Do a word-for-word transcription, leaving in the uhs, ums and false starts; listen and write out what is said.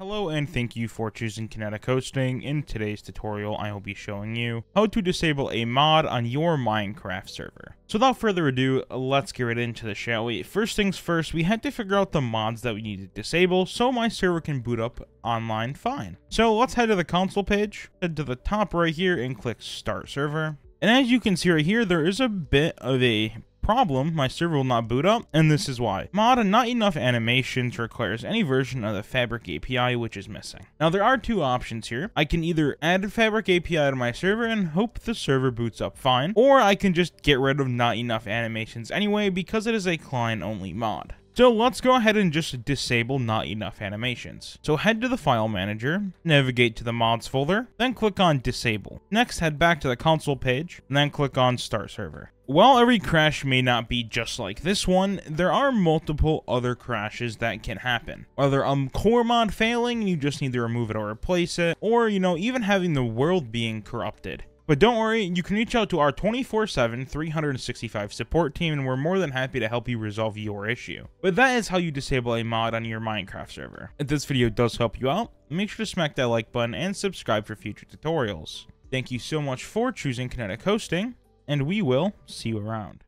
Hello and thank you for choosing Kinetic Hosting. In today's tutorial, I will be showing you how to disable a mod on your Minecraft server. So without further ado, let's get right into this, shall we? First things first, we had to figure out the mods that we need to disable so my server can boot up online fine. So let's head to the console page, head to the top right here and click Start Server. And as you can see right here, there is a bit of a problem, my server will not boot up, and this is why. Mod Not Enough Animations requires any version of the Fabric A P I, which is missing. Now there are two options here. I can either add Fabric A P I to my server and hope the server boots up fine, or I can just get rid of Not Enough Animations anyway because it is a client-only mod. So let's go ahead and just disable Not Enough Animations. So head to the file manager, navigate to the mods folder, then click on disable. Next head back to the console page, and then click on Start Server. While every crash may not be just like this one, there are multiple other crashes that can happen. Whether a core mod failing, you just need to remove it or replace it, or, you know, even having the world being corrupted. But don't worry, you can reach out to our twenty-four seven, three sixty-five support team, and we're more than happy to help you resolve your issue. But that is how you disable a mod on your Minecraft server. If this video does help you out, make sure to smack that like button and subscribe for future tutorials. Thank you so much for choosing Kinetic Hosting, and we will see you around.